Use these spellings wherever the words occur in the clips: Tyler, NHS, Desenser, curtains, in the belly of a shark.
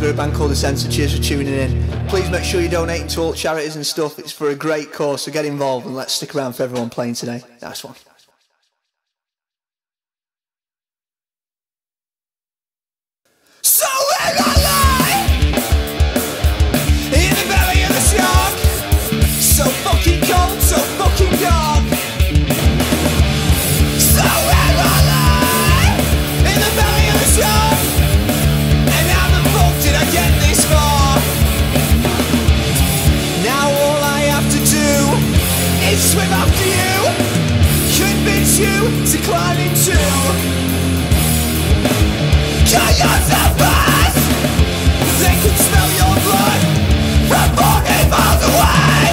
We're a band called Desenser. Cheers for tuning in. Please make sure you donate to all charities and stuff. It's for a great cause, so get involved and let's stick around for everyone playing today. Nice one. So we're alive in the belly of the shark. So fucking cold. swim after you, convince you to climb into chaos of mass. They can smell your blood from 40 miles away.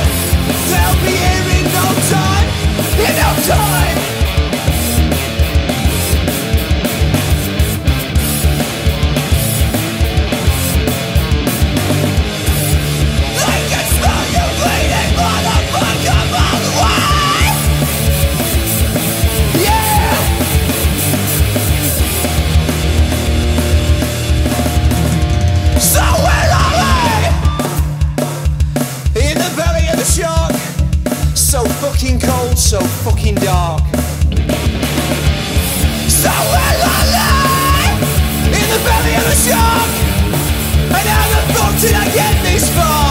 They'll be here in no time, in no time. Cold, so fucking dark. So we're lonely in the belly of a shark. And how the fuck did I get this far?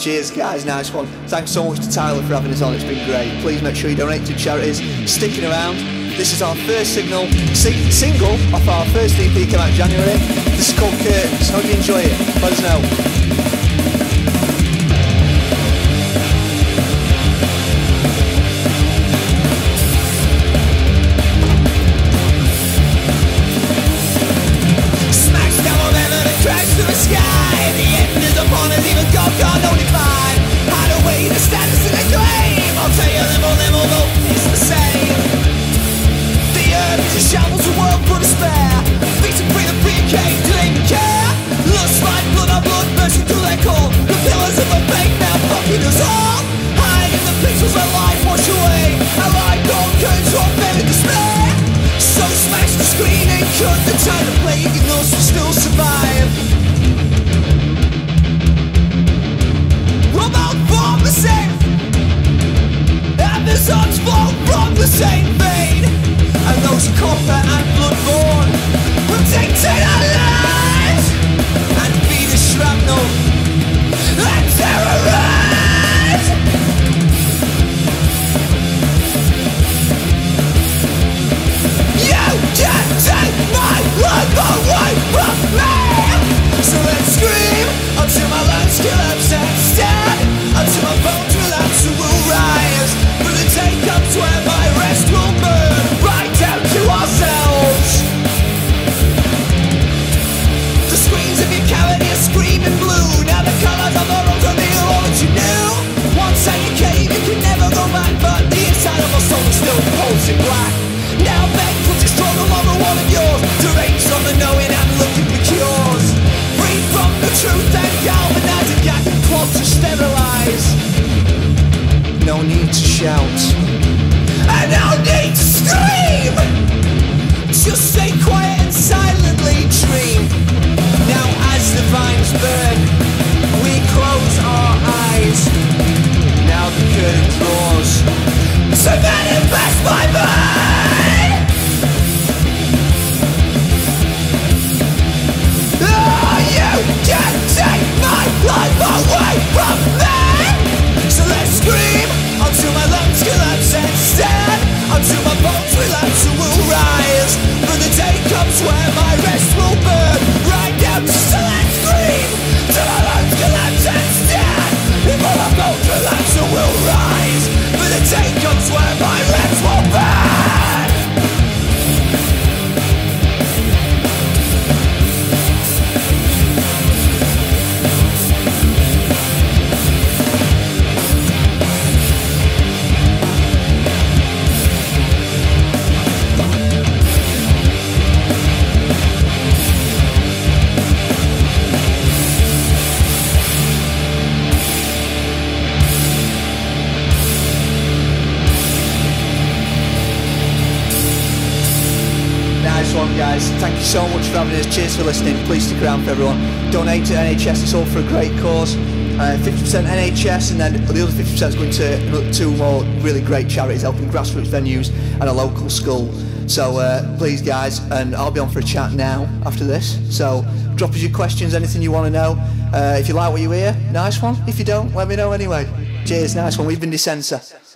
Cheers guys, nice one. Thanks so much to Tyler for having us on, it's been great. Please make sure you donate to charities. Sticking around, this is our first single off our first EP, came out January. This is called Curtains, hope you enjoy it, let us know. Until my bones relax, we will rise. But the day comes where my rest will burn. guys, thank you so much for having us. Cheers for listening. Please stick around for everyone. Donate to NHS. It's all for a great cause. 50% NHS, and then the other 50% is going to two more really great charities, helping grassroots venues and a local school. So please, guys, and I'll be on for a chat now after this. So drop us your questions, anything you want to know. If you like what you hear, nice one. If you don't, let me know anyway. Cheers, nice one. We've been Desenser.